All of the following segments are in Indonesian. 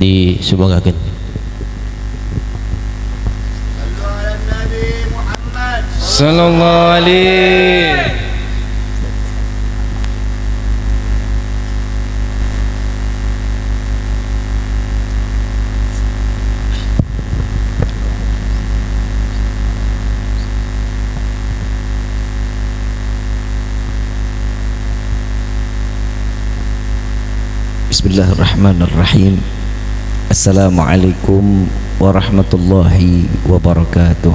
disubhangakeun. Sallallahu alaihi wasallam. Bismillahirrahmanirrahim. Assalamualaikum warahmatullahi wabarakatuh.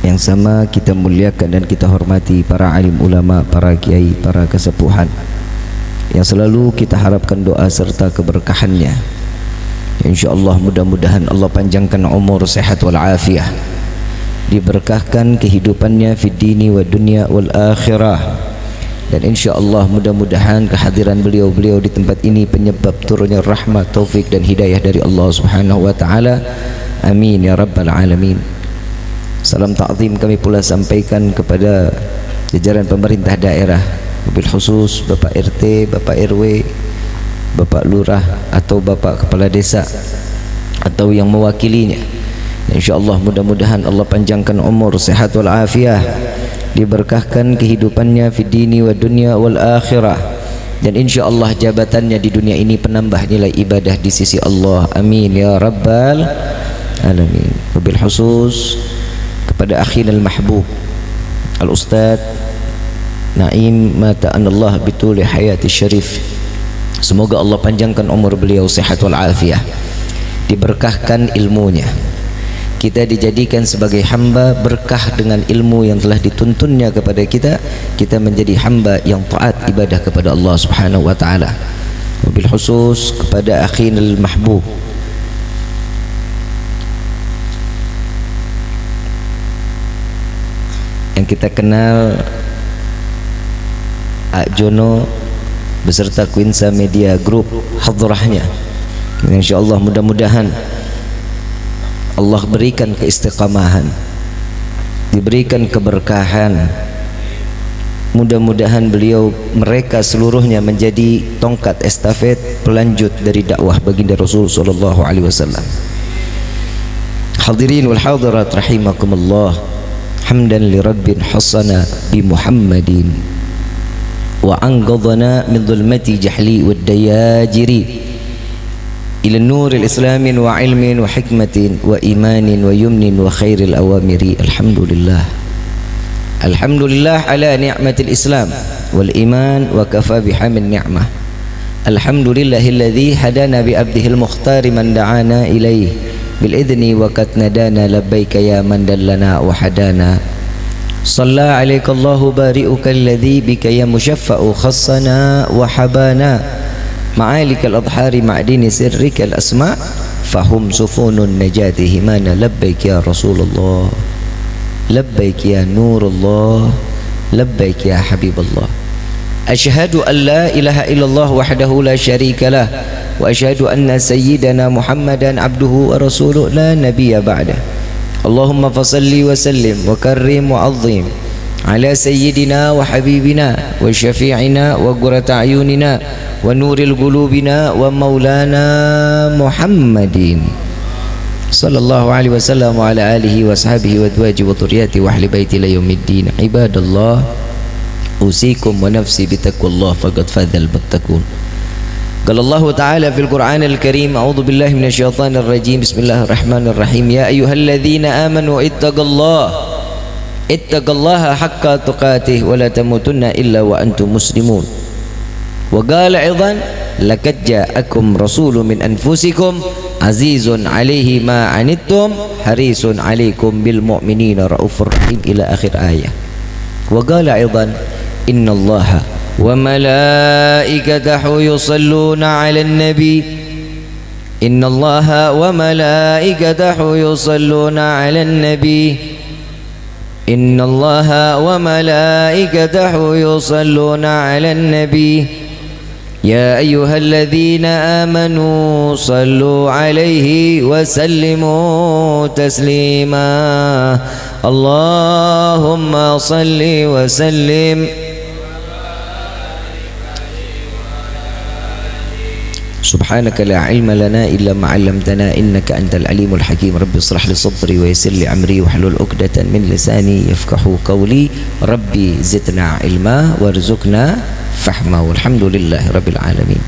Yang sama kita muliakan dan kita hormati para alim ulama, para kiai, para kesepuhan, yang selalu kita harapkan doa serta keberkahannya. Insyaallah mudah-mudahan Allah panjangkan umur, sehat wal afiah, diberkahkan kehidupannya fid dini wa dunya wal akhirah. Dan insyaallah mudah-mudahan kehadiran beliau-beliau di tempat ini penyebab turunnya rahmat, taufik dan hidayah dari Allah Subhanahu wa taala. Amin ya rabbal alamin. Salam ta'zim kami pula sampaikan kepada jajaran pemerintah daerah, bil khusus Bapak RT, Bapak RW, Bapak Lurah atau Bapak Kepala Desa atau yang mewakilinya. Insyaallah mudah-mudahan Allah panjangkan umur, sehat wal afiah, diberkahkan kehidupannya fid dini wa dunya wal akhirah, dan insyaallah jabatannya di dunia ini penambah nilai ibadah di sisi Allah. Amin ya rabbal alamin. Wabil khusus kepada akhina al mahbub al ustaz Zain Mataanullah bituli hayati syarif, semoga Allah panjangkan umur beliau, sehat wal afiah, diberkahkan ilmunya. Kita dijadikan sebagai hamba berkah dengan ilmu yang telah dituntunnya kepada kita. Kita menjadi hamba yang taat ibadah kepada Allah Subhanahu wa taala. Wabil khusus kepada akhinal mahbub yang kita kenal Akjono beserta Quinta Media Group hadrahnya. Insyaallah mudah-mudahan Allah berikan keistiqamahan, diberikan keberkahan. Mudah-mudahan beliau mereka seluruhnya menjadi tongkat estafet pelanjut dari dakwah baginda Rasul sallallahu alaihi wasallam. Hadirin wal hadirat rahimakumullah, hamdan li rabbin hasana bi Muhammadin wa anqadhana min dhulmati jahli wad dayajiri ila nuril islamin wa ilmin wa hikmatin wa imanin wa yumnin wa khairil awamiri. Alhamdulillah, alhamdulillah ala ni'matil islam wal iman wa kafa bihamin ni'mah. Alhamdulillahilladzi hadana bi abdihil mukhtari man da'ana ilaih bil idzni wa qad nadana labbaika ya man dallana wa hadana. Shalla 'alaika Allahu bari'uka alladzi bika ya mushaffa'u khassana wa habana ma'alikal adhari ma'dini sirrikal asma' fahum sufunun najatihi mana labbaik ya Rasulullah, labbaik ya Nurullah, labbaik ya Habiballah. Ashhadu an la ilaha illallah wahdahu la syarika lah wa ashhadu anna sayyidana Muhammadan abduhu wa rasuluh la nabiyya ba'dah. Allahumma fasalli wa sallim wa karrim wa azim ala sayyidina wa habibina wa syafi'ina wa qurrata ayunina wa nuril qulubina wa maulana Muhammadin sallallahu alaihi wasallam wa ala alihi wa sahbihi wa azwaji wa dhurriyyati wa ahli baiti la yaumiddin. Ibadallah, usikum wa nafsi bi taqwallah faqad fadzal muttaqun. Qala Allah ta'ala fil Qur'anil Karim, a'udzu billahi minasyaitonir rajim, bismillahirrahmanirrahim. Ya ayyuhalladzina amanu ittaqullaha, ittaqallaha haqqa tuqatih wa la tamutunna illa wa antum muslimun. Wa qala aidan laqad ja'akum rasulun min anfusikum azizun 'alaihi ma anittum harisun 'alaikum bil mu'minina raufur rahim ila akhir ayat. Wa qala aidan innallaha wa malaikatahu yusalluna 'alan nabi, innallaha wa malaikatahu yusalluna 'alan nabi, innallaha wa malaikatahu yusalluna 'alan nabi, ya ayyuhalladzina amanu sallu 'alaihi wa sallimu taslima. Allahumma salli wa sallim Subhanaka la ilma lana illa ma'allamtana innaka antal alimul hakim. Rabbi israh li sadri wa yassir li amri wahlul 'uqdatan min lisani yafqahu qawli. Rabbi zidna ilma warzuqna fahma. Walhamdulillahi rabbil alamin.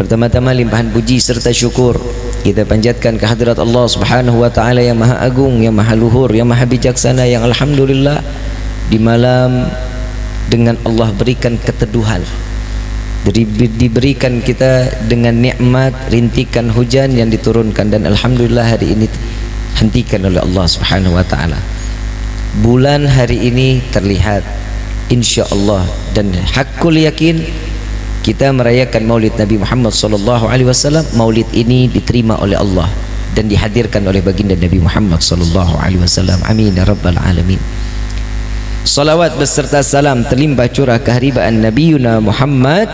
Pertama-tama limpahan puji serta syukur kita panjatkan kehadirat Allah Subhanahu wa taala yang Maha Agung, yang Maha Luhur, yang Maha Bijaksana, yang alhamdulillah di malam dengan Allah berikan keteduhan. Diberikan kita dengan nikmat rintikan hujan yang diturunkan, dan alhamdulillah hari ini hentikan oleh Allah Subhanahu wa taala. Bulan hari ini terlihat insyaallah, dan hakul yakin kita merayakan Maulid Nabi Muhammad sallallahu alaihi wasallam. Maulid ini diterima oleh Allah dan dihadirkan oleh baginda Nabi Muhammad sallallahu alaihi wasallam. Amin ya rabbal alamin. Salawat beserta salam terlimpah curah keharibaan Nabiuna Muhammad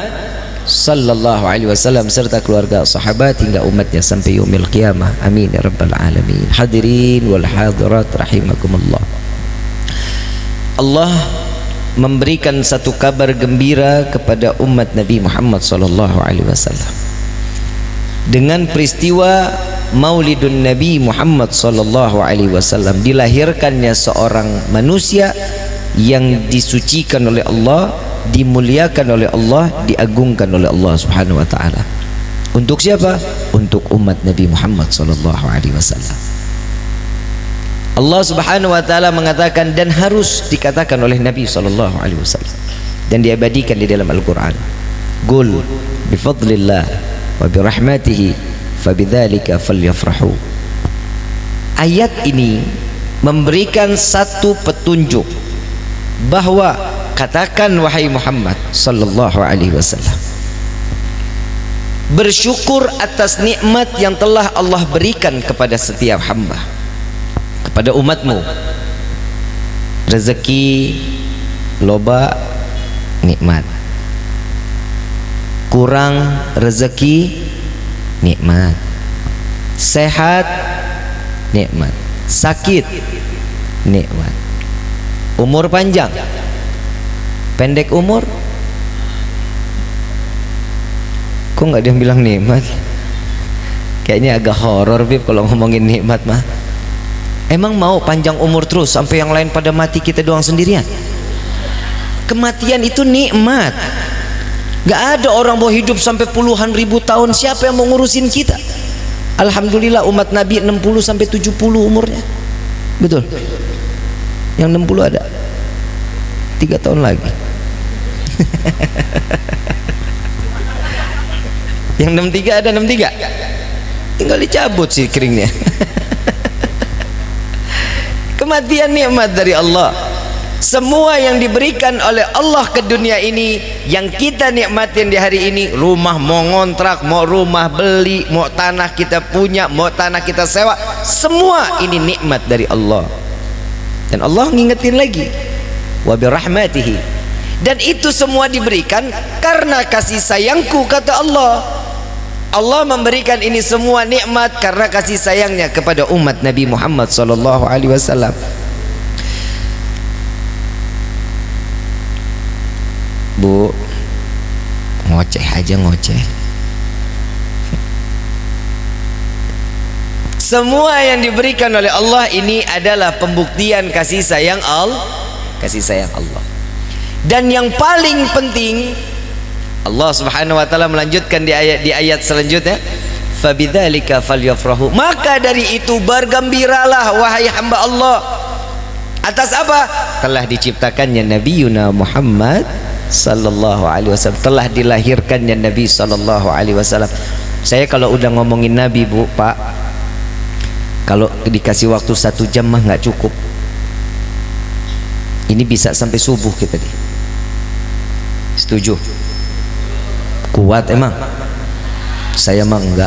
sallallahu alaihi wasallam serta keluarga sahabat hingga umatnya sampai yaumil qiyamah. Amin ya rabbal alamin. Hadirin wal hadirat rahimakumullah. Allah memberikan satu kabar gembira kepada umat Nabi Muhammad sallallahu alaihi wasallam dengan peristiwa Maulidun Nabi Muhammad sallallahu alaihi wasallam, dilahirkannya seorang manusia yang disucikan oleh Allah, dimuliakan oleh Allah, diagungkan oleh Allah Subhanahu wa taala. Untuk siapa? Untuk umat Nabi Muhammad sallallahu alaihi wasallam. Allah Subhanahu wa taala mengatakan dan harus dikatakan oleh Nabi sallallahu alaihi wasallam dan diabadikan di dalam Al-Qur'an. Qul bi fadlillah wa bi rahmatihi fabidzalika falyafrahu. Ayat ini memberikan satu petunjuk bahwa katakan wahai Muhammad sallallahu alaihi wasallam, bersyukur atas nikmat yang telah Allah berikan kepada setiap hamba, kepada umatmu. Rezeki loba nikmat, kurang rezeki nikmat, sehat nikmat, sakit nikmat, umur panjang, pendek umur. Kok nggak ada yang bilang nikmat? Kayaknya agak horor Bib kalau ngomongin nikmat mah. Emang mau panjang umur terus sampai yang lain pada mati kita doang sendirian? Kematian itu nikmat. Nggak ada orang mau hidup sampai puluhan ribu tahun. Siapa yang mau ngurusin kita? Alhamdulillah umat Nabi 60 sampai 70 umurnya. Betul? Yang 60 ada 3 tahun lagi. Yang 63 ada 63, tinggal dicabut sih keringnya. Kematian nikmat dari Allah. Semua yang diberikan oleh Allah ke dunia ini, yang kita nikmatin di hari ini, rumah mau ngontrak, mau rumah beli, mau tanah kita punya, mau tanah kita sewa, semua ini nikmat dari Allah. Dan Allah ngingetin lagi, wa birahmatihi, dan itu semua diberikan karena kasih sayangku, kata Allah. Allah memberikan ini semua nikmat karena kasih sayangnya kepada umat Nabi Muhammad sallallahu alaihi wasallam. Bu, ngoceh aja ngoceh. Semua yang diberikan oleh Allah ini adalah pembuktian kasih sayang Allah, kasih sayang Allah. Dan yang paling penting, Allah Subhanahu wa taala melanjutkan di ayat selanjutnya, fabidzalika falyafrahu. Maka dari itu bergembiralah wahai hamba Allah. Atas apa? Telah diciptakannya Nabi Yuna Muhammad sallallahu alaihi wasallam, telah dilahirkannya Nabi sallallahu alaihi wasallam. Saya kalau udah ngomongin Nabi, Bu, Pak, kalau dikasih waktu 1 jam mah nggak cukup. Ini bisa sampai subuh kita nih. Setuju? Kuat emang? Saya mah enggak.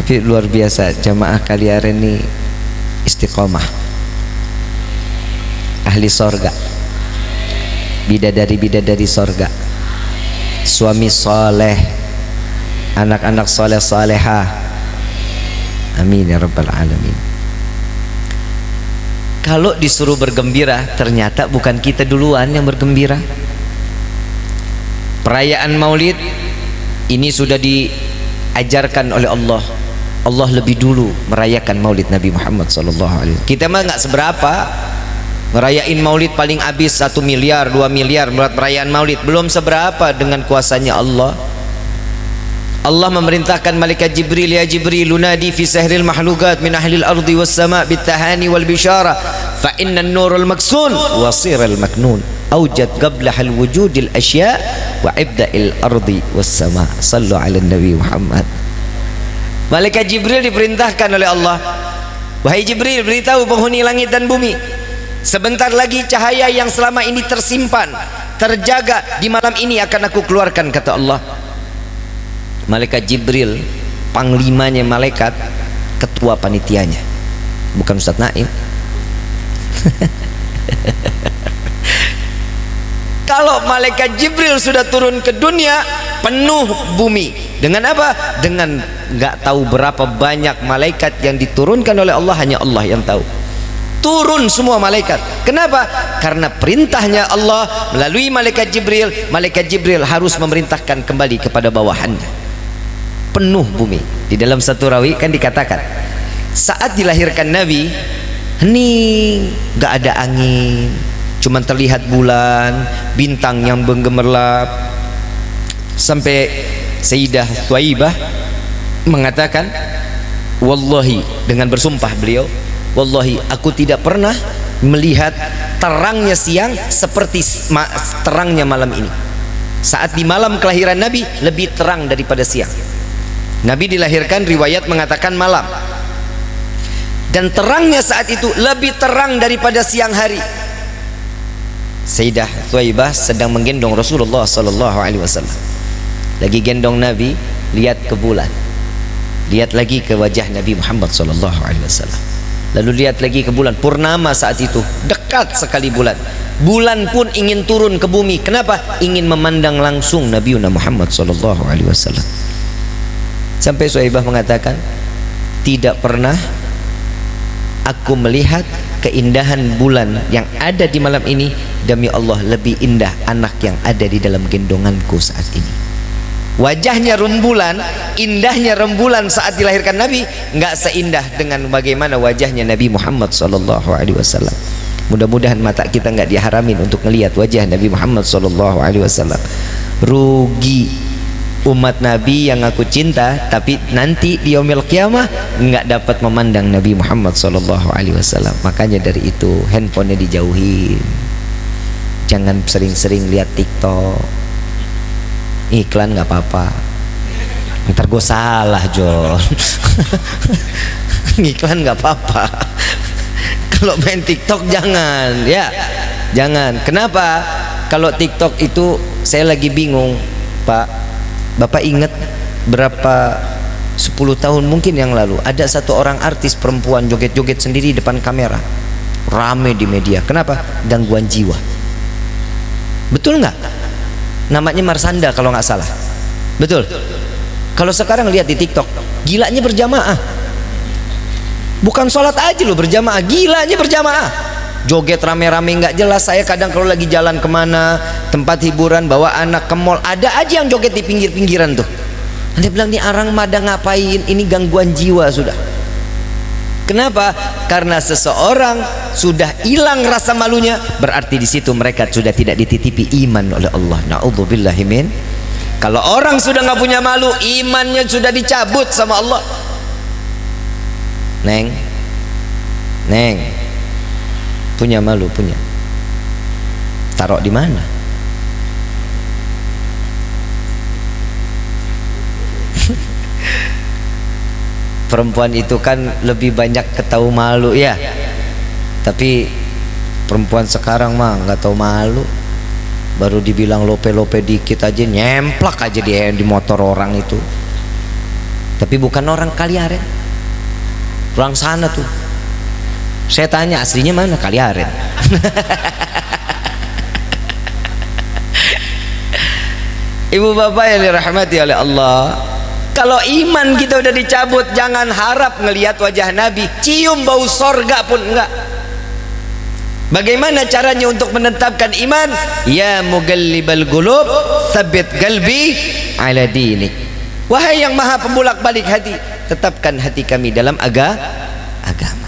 Tapi luar biasa jamaah Kaliaren ini istiqomah. Ahli sorga, bidadari sorga, suami soleh, anak-anak soleh-solehah. Amin ya rabbal alamin. Kalau disuruh bergembira, ternyata bukan kita duluan yang bergembira. Perayaan Maulid ini sudah diajarkan oleh Allah. Allah lebih dulu merayakan Maulid Nabi Muhammad SAW. Kita mah nggak seberapa ngerayain Maulid, paling habis 1 miliar, 2 miliar buat perayaan Maulid. Belum seberapa dengan kuasanya Allah. Allah memerintahkan malaikat Jibril, ya Jibril lunadi fi sahril mahlukat min ahlil ardi was sama' bitahani wal bisyara fa inna an-nurul maksun wa sirul maknun aujad qabla hal wujudil asya wa ibda'il ardi was sama'. Sallu 'alan nabi Muhammad. Malaikat Jibril diperintahkan oleh Allah, wahai Jibril, beritahu penghuni langit dan bumi, sebentar lagi cahaya yang selama ini tersimpan, terjaga, di malam ini akan aku keluarkan, kata Allah. Malaikat Jibril, panglimanya malaikat, ketua panitianya, bukan Ustaz Naim. Kalau malaikat Jibril sudah turun ke dunia, penuh bumi dengan apa? Dengan nggak tahu berapa banyak malaikat yang diturunkan oleh Allah, hanya Allah yang tahu. Turun semua malaikat. Kenapa? Karena perintahnya Allah melalui malaikat Jibril. Malaikat Jibril harus memerintahkan kembali kepada bawahannya. Penuh bumi. Di dalam satu rawi kan dikatakan, saat dilahirkan Nabi hening, nggak ada angin, cuman terlihat bulan, bintang yang bergemerlap. Sampai Sayyidah Tsuwaibah mengatakan, wallahi, dengan bersumpah beliau, wallahi aku tidak pernah melihat terangnya siang seperti terangnya malam ini. Saat di malam kelahiran Nabi lebih terang daripada siang. Nabi dilahirkan, riwayat mengatakan malam, dan terangnya saat itu lebih terang daripada siang hari. Sayyidah Tsuwaibah sedang menggendong Rasulullah SAW, lagi gendong Nabi, lihat ke bulan, lihat lagi ke wajah Nabi Muhammad SAW, lalu lihat lagi ke bulan. Purnama saat itu, dekat sekali bulan. Bulan pun ingin turun ke bumi. Kenapa? Ingin memandang langsung Nabi Muhammad SAW. Sampai Tsuwaibah mengatakan, tidak pernah aku melihat keindahan bulan yang ada di malam ini. Demi Allah, lebih indah anak yang ada di dalam gendonganku saat ini. Wajahnya rembulan, indahnya rembulan saat dilahirkan Nabi nggak seindah dengan bagaimana wajahnya Nabi Muhammad SAW. Mudah-mudahan mata kita nggak diharamin untuk melihat wajah Nabi Muhammad SAW. Rugi umat Nabi yang aku cinta, tapi nanti di yaumil qiyamah nggak dapat memandang Nabi Muhammad SAW. Makanya dari itu handphonenya dijauhin, jangan sering-sering lihat TikTok, iklan nggak apa-apa. Ntar gue salah John. Iklan nggak apa-apa. Kalau main TikTok jangan, ya jangan. Kenapa? Kalau TikTok itu saya lagi bingung, Pak. Bapak ingat berapa 10 tahun mungkin yang lalu, ada satu orang artis perempuan joget-joget sendiri depan kamera, rame di media. Kenapa? Gangguan jiwa. Betul nggak? Namanya Marshanda kalau nggak salah. Betul? Kalau sekarang lihat di TikTok, gilanya berjamaah. Bukan sholat aja loh berjamaah, gilanya berjamaah. Joget rame-rame nggak jelas. Saya kadang kalau lagi jalan kemana, tempat hiburan, bawa anak ke mall, ada aja yang joget di pinggir-pinggiran tuh. Nanti bilang, nih arang mada ngapain, ini gangguan jiwa sudah. Kenapa? Karena seseorang sudah hilang rasa malunya, berarti di situ mereka sudah tidak dititipi iman oleh Allah. Na'udzubillahi min. Kalau orang sudah nggak punya malu, imannya sudah dicabut sama Allah. Neng, neng, punya malu punya, taruh di mana? Perempuan itu kan lebih banyak ketahu malu ya, tapi perempuan sekarang mah nggak tahu malu, baru dibilang lope-lope dikit aja nyemplak aja di motor orang itu. Tapi bukan orang Kaliaren, orang sana tuh. Saya tanya aslinya mana Kaliaren. Ibu bapak yang dirahmati oleh Allah, kalau iman kita udah dicabut, jangan harap ngelihat wajah Nabi, cium bau sorga pun enggak. Bagaimana caranya untuk menetapkan iman? Ya mugallibal qulub, tsabbit qalbi ala dinik. Wahai yang maha pembolak-balik hati, tetapkan hati kami dalam agama.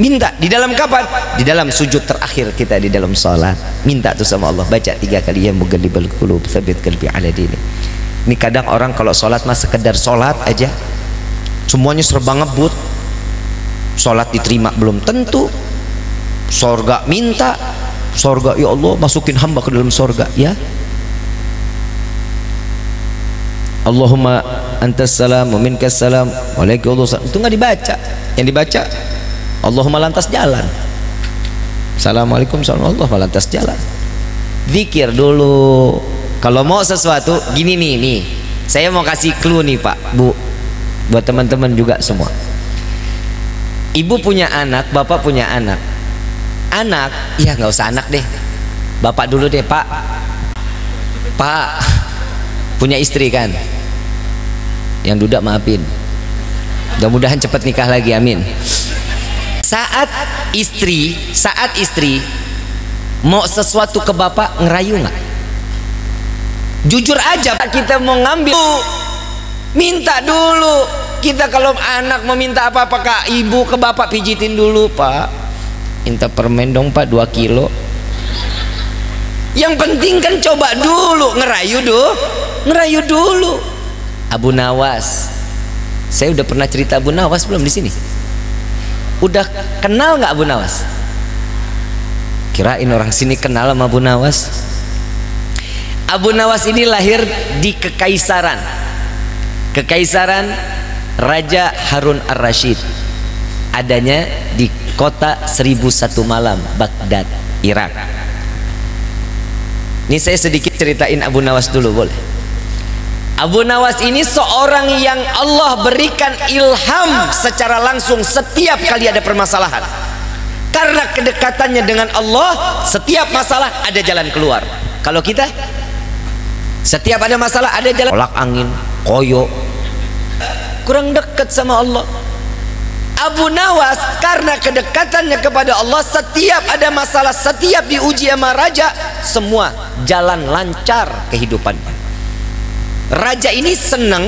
Minta di dalam kapan? Di dalam sujud terakhir kita di dalam salat. Minta tuh sama Allah, baca 3 kali ya mugallibal qulub, tsabbit qalbi ala dinik. Ini kadang orang kalau salat mah sekedar salat aja. Semuanya serba ngebut. Salat diterima belum tentu. Sorga minta, sorga ya Allah masukin hamba ke dalam sorga ya. Allahumma antas salam wa minkas salam wa alaika salam. Itu nggak dibaca. Yang dibaca Allahumma lantas jalan. Assalamualaikum warahmatullahi wabarakatuh, lantas jalan. Zikir dulu. Kalau mau sesuatu gini nih. Saya mau kasih clue nih Pak, Bu. Buat teman-teman juga semua. Ibu punya anak, bapak punya anak. Anak, ya nggak usah anak deh. Bapak dulu deh, Pak. Pak punya istri kan? Yang duda maafin. Mudah-mudahan cepat nikah lagi, amin. Saat istri mau sesuatu ke bapak, ngerayu nggak? Jujur aja, Pak, kita mau ngambil, minta dulu. Kita kalau anak mau minta apa-apa ke ibu, ke bapak, pijitin dulu, Pak. Minta permen dong Pak 2 kilo. Yang penting kan coba dulu, ngerayu dulu. Abu Nawas, saya udah pernah cerita Abu Nawas belum di sini? Udah kenal nggak Abu Nawas? Kirain orang sini kenal sama Abu Nawas. Abu Nawas ini lahir di kekaisaran Raja Harun Ar-Rasyid, adanya di kota 1001 malam Baghdad, Irak. Ini saya sedikit ceritain Abu Nawas dulu, boleh? Abu Nawas ini seorang yang Allah berikan ilham secara langsung setiap kali ada permasalahan. Karena kedekatannya dengan Allah, setiap masalah ada jalan keluar. Kalau kita, setiap ada masalah ada jalan, tolak angin, koyo, kurang dekat sama Allah. Abu Nawas karena kedekatannya kepada Allah, setiap ada masalah, setiap diuji sama raja, semua jalan lancar kehidupan. Raja ini senang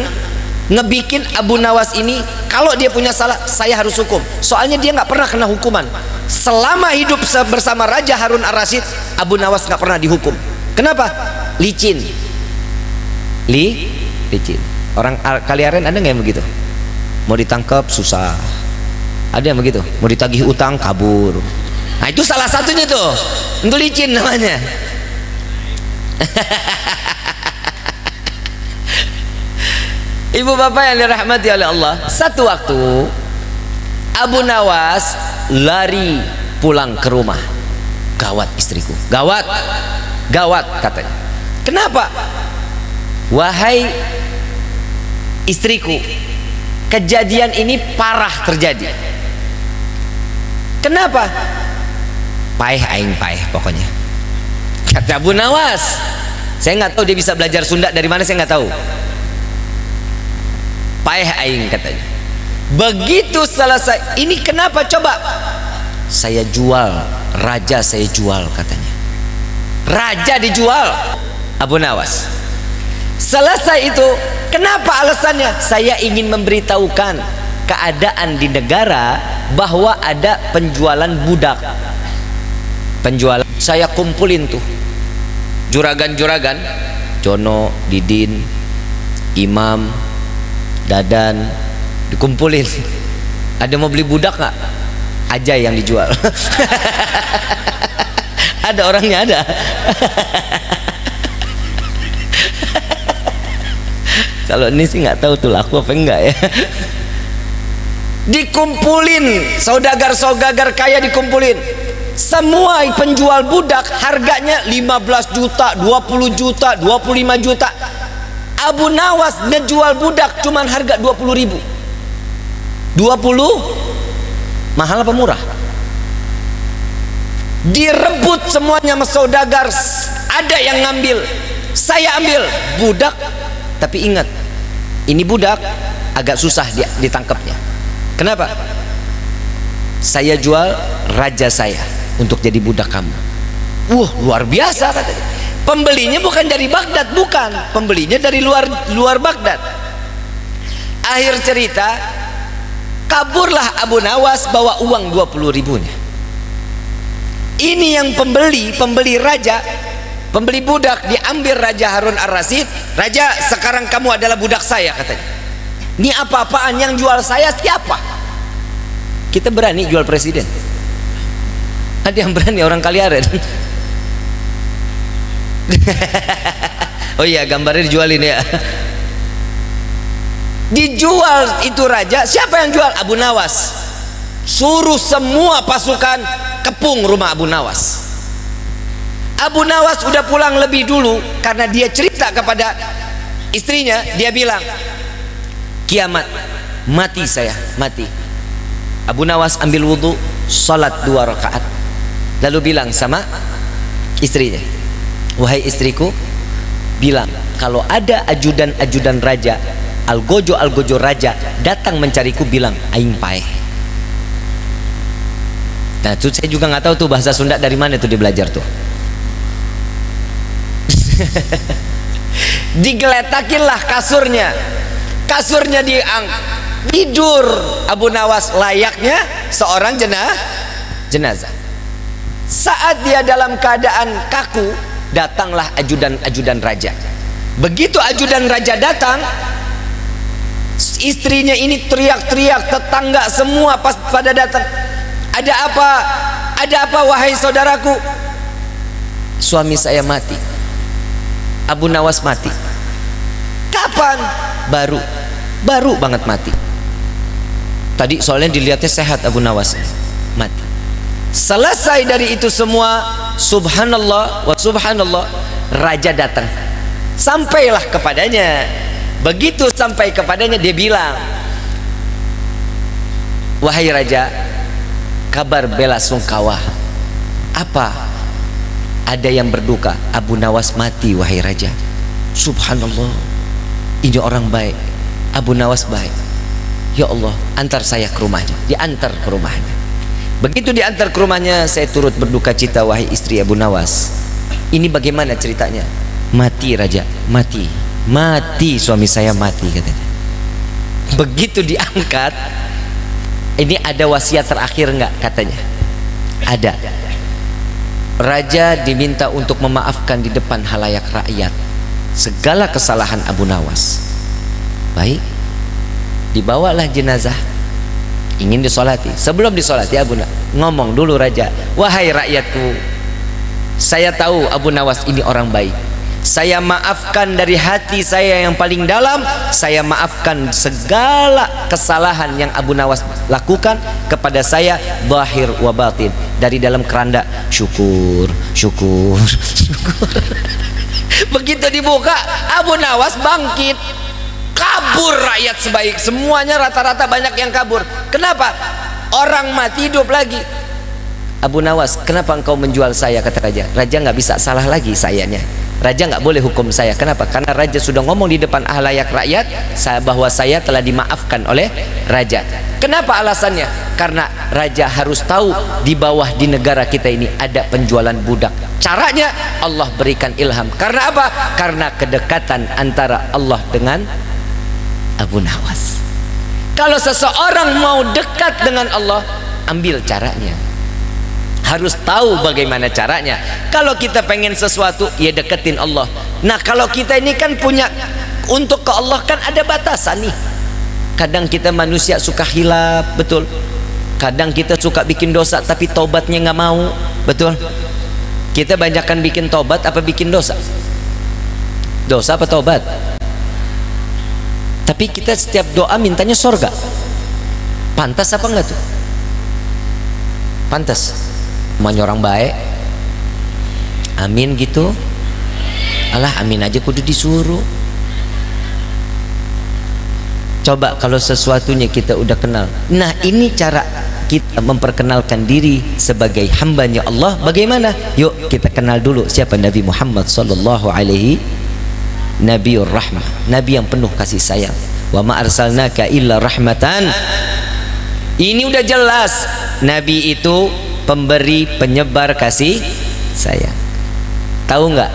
ngebikin Abu Nawas ini, kalau dia punya salah, saya harus hukum. Soalnya dia nggak pernah kena hukuman. Selama hidup bersama Raja Harun Ar-Rasyid, Abu Nawas nggak pernah dihukum. Kenapa? Licin. Orang Kaliaren ada nggak yang begitu? Mau ditangkap susah. Ada yang begitu, mau ditagih utang kabur. Nah itu salah satunya tuh, itu licin namanya. Ibu bapak yang dirahmati oleh Allah, satu waktu Abu Nawas lari pulang ke rumah. Gawat istriku, gawat katanya. Kenapa? Wahai istriku, kejadian ini parah terjadi. Kenapa? Paeh pokoknya. Kata Abu Nawas. Saya nggak tahu dia bisa belajar Sunda dari mana, saya nggak tahu. Paeh katanya. Begitu selesai, ini kenapa coba? Saya jual, raja saya jual katanya. Raja dijual, Abu Nawas. Selesai itu, kenapa alasannya? Saya ingin memberitahukan keadaan di negara bahwa ada penjualan budak. Penjualan, saya kumpulin tuh juragan-juragan, Jono, Didin, Imam, Dadan, dikumpulin. Ada mau beli budak nggak? Aja yang dijual. Ada orangnya ada. Kalau ini sih nggak tahu tuh laku apa enggak ya. Dikumpulin saudagar-saudagar kaya, dikumpulin semua penjual budak, harganya 15 juta, 20 juta, 25 juta. Abu Nawas ngejual budak cuman harga 20.000. 20 mahal apa murah? Direbut semuanya sama saudagar, ada yang ngambil. Saya ambil budak, tapi ingat, ini budak agak susah dia ditangkapnya. Kenapa? Saya jual raja saya. untuk jadi budak kamu. Wah, luar biasa katanya. Pembelinya bukan dari Baghdad, bukan. Pembelinya dari luar Baghdad. Akhir cerita, kaburlah Abu Nawas bawa uang 20.000-nya. Ini yang pembeli raja, pembeli budak, diambil Raja Harun Ar-Rasyid. Raja, sekarang kamu adalah budak saya, katanya. Ini apa-apaan, yang jual saya siapa? Kita berani jual presiden? Ada yang berani, orang Kaliaren. Oh iya, gambarnya dijualin ya. Dijual itu raja. Siapa yang jual? Abu Nawas. Suruh semua pasukan kepung rumah Abu Nawas. Abu Nawas udah pulang lebih dulu karena dia cerita kepada istrinya. Dia bilang, kiamat, mati saya, mati. Abu Nawas ambil wudhu, salat 2 rakaat, lalu bilang sama istrinya, wahai istriku, bilang kalau ada ajudan-ajudan raja, algojo-algojo raja datang mencariku, bilang aing paeh. Nah, itu saya juga nggak tahu tuh bahasa Sunda dari mana tuh dia belajar tuh. Digeletakinlah kasurnya, kasurnya tidur Abu Nawas layaknya seorang jenazah. Saat dia dalam keadaan kaku, datanglah ajudan-ajudan raja. Begitu ajudan raja datang, istrinya ini teriak-teriak, tetangga semua pas pada datang. Ada apa? Ada apa wahai saudaraku? Suami saya mati. Abu Nawas mati. Kapan? Baru banget mati. Tadi soalnya dilihatnya sehat Abu Nawas, mati. Selesai dari itu semua, subhanallah wa subhanallah, raja datang. Sampailah kepadanya. Begitu sampai kepadanya, dia bilang, wahai raja, kabar bela sungkawa. Apa? Ada yang berduka, Abu Nawas mati wahai raja. Subhanallah, ini orang baik, Abu Nawas baik. Ya Allah, antar saya ke rumahnya. Diantar ke rumahnya. Begitu diantar ke rumahnya, saya turut berduka cita wahai istri Abu Nawas. Ini bagaimana ceritanya? Mati raja, mati. Mati suami saya, mati katanya. Begitu diangkat, ini ada wasiat terakhir enggak katanya? Ada. Raja diminta untuk memaafkan di depan halayak rakyat segala kesalahan Abu Nawas. Baik. Dibawalah jenazah. Ingin disolati. Sebelum disolati Abu Nawas ngomong dulu raja, wahai rakyatku, saya tahu Abu Nawas ini orang baik. Saya maafkan dari hati saya yang paling dalam. Saya maafkan segala kesalahan yang Abu Nawas lakukan kepada saya, zahir wa batin. Dari dalam keranda syukur, syukur, syukur. Begitu dibuka, Abu Nawas bangkit. Kabur rakyat sebaik, semuanya rata-rata banyak yang kabur. Kenapa? Orang mati hidup lagi. Abu Nawas, kenapa engkau menjual saya? Kata raja. Raja nggak bisa salah lagi sayanya. Raja nggak boleh hukum saya. Kenapa? Karena raja sudah ngomong di depan halayak rakyat bahwa saya telah dimaafkan oleh raja. Kenapa alasannya? Karena raja harus tahu di bawah di negara kita ini ada penjualan budak. Caranya Allah berikan ilham. Karena apa? Karena kedekatan antara Allah dengan Abu Nawas. Kalau seseorang mau dekat dengan Allah, ambil caranya. Harus tahu bagaimana caranya. Kalau kita pengen sesuatu, ya deketin Allah. Nah, kalau kita ini kan punya untuk ke Allah kan ada batasan nih. Kadang kita manusia suka hilaf, betul. Kadang kita suka bikin dosa tapi taubatnya nggak mau, betul. Kita banyakkan bikin taubat apa bikin dosa? Dosa apa taubat? Tapi kita setiap doa mintanya sorga. Pantas apa enggak tuh? Pantas. Namanya orang baik, amin gitu. Alah, amin aja kudu disuruh. Coba kalau sesuatunya kita udah kenal. Nah, ini cara kita memperkenalkan diri sebagai hambanya Allah. Bagaimana? Yuk kita kenal dulu siapa Nabi Muhammad sallallahu alaihi, Nabiur Rahmah, Nabi yang penuh kasih sayang. Wa ma arsalnaka illa rahmatan. Ini udah jelas Nabi itu pemberi, penyebar kasih sayang. Tahu nggak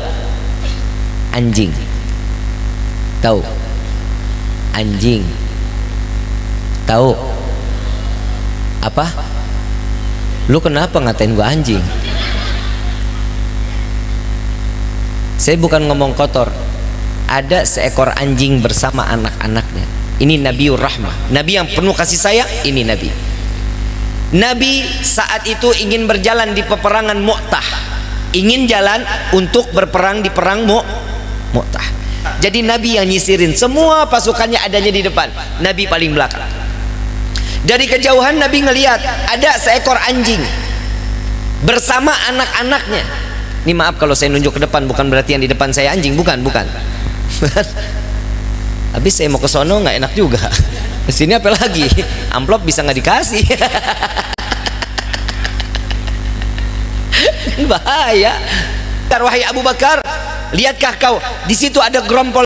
anjing? Tahu anjing? Tahu apa? Lu kenapa ngatain gua anjing? Saya bukan ngomong kotor. Ada seekor anjing bersama anak-anaknya. Ini Nabiur Rahmah, Nabi yang penuh kasih sayang. Ini Nabi. Nabi saat itu ingin berjalan di peperangan Mu'tah, ingin jalan untuk berperang di perang Mu'tah. Jadi Nabi yang nyisirin, semua pasukannya adanya di depan, Nabi paling belakang. Dari kejauhan Nabi ngelihat ada seekor anjing bersama anak-anaknya. Ini maaf kalau saya nunjuk ke depan, bukan berarti yang di depan saya anjing, bukan. Habis saya mau ke sono nggak enak juga. Di sini apa lagi? Amplop bisa nggak dikasih? Bahaya. Wahai Abu Bakar, lihatkah kau di situ ada gerompol?